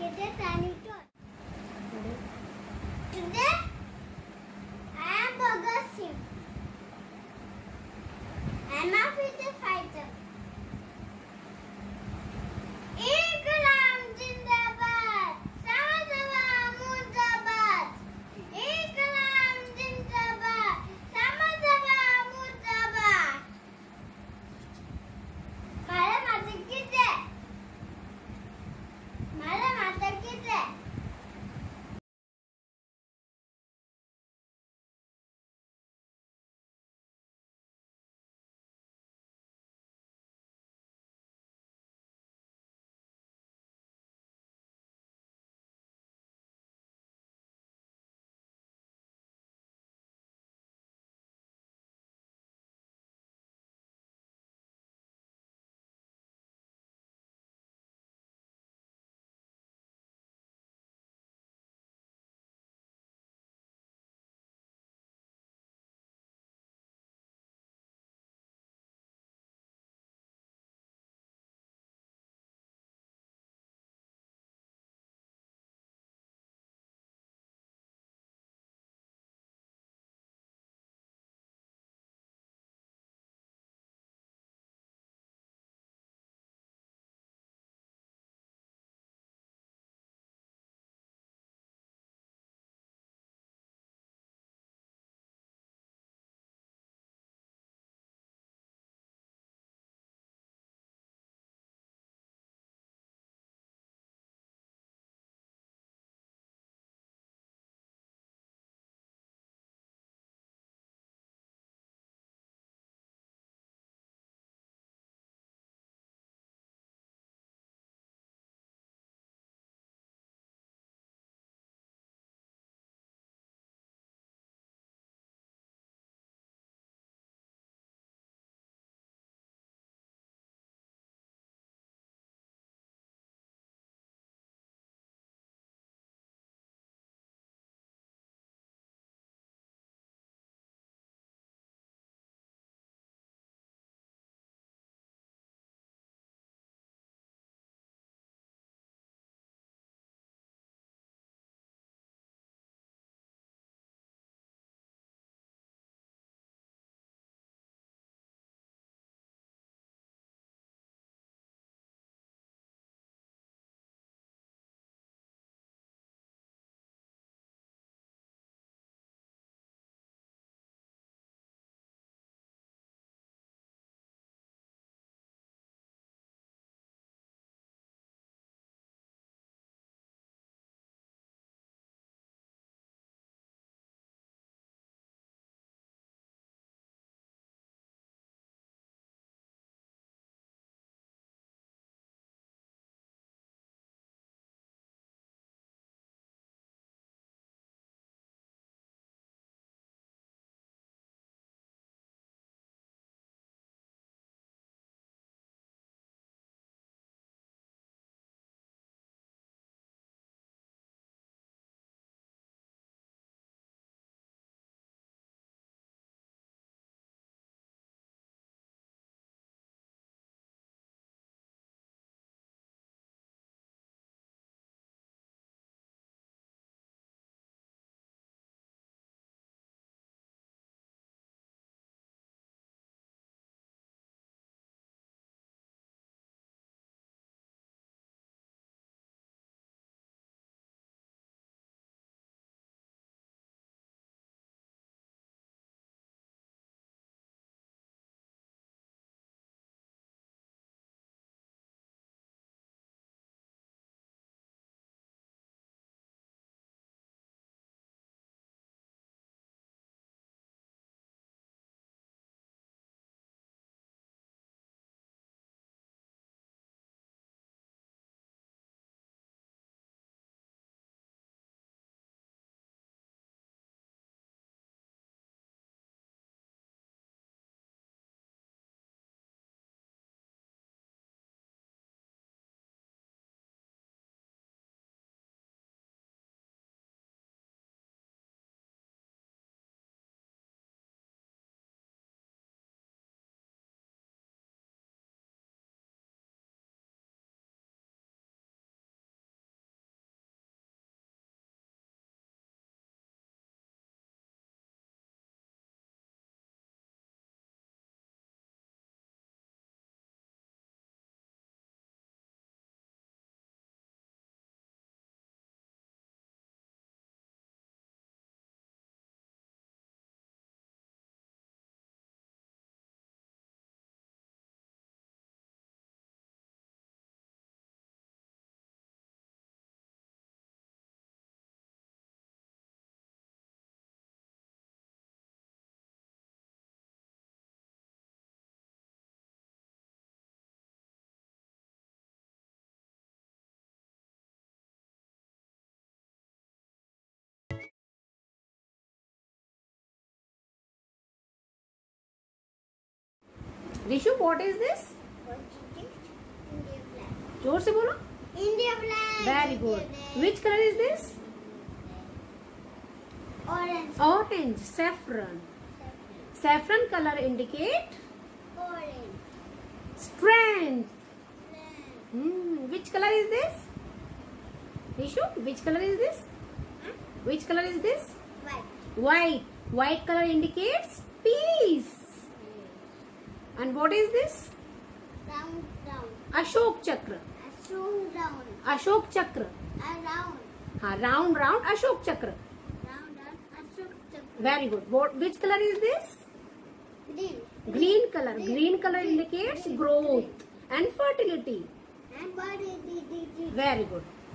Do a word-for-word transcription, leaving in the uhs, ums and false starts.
educated and it all. Today, I am Bhagat Singh. I am a freedom fighter. Rishu, what is this? What is it? India flag. जोर से बोलो. India flag. Very good. India. Which color is this? Orange. Orange. Saffron. Saffron, saffron color indicate? Orange. Strength. Hmm. Which color is this? Rishu, which color is this? Huh? Which color is this? White. White. White color indicates peace. And what is this? Round, round. Ashok Chakra. Ashok round. Ashok Chakra. A round. Ha, round, round. Ashok Chakra. Round, round. Ashok Chakra. Very good. What, which color is this? Green. Green color. Green, green color indicates green. Growth green. And fertility. And fertility. Very good.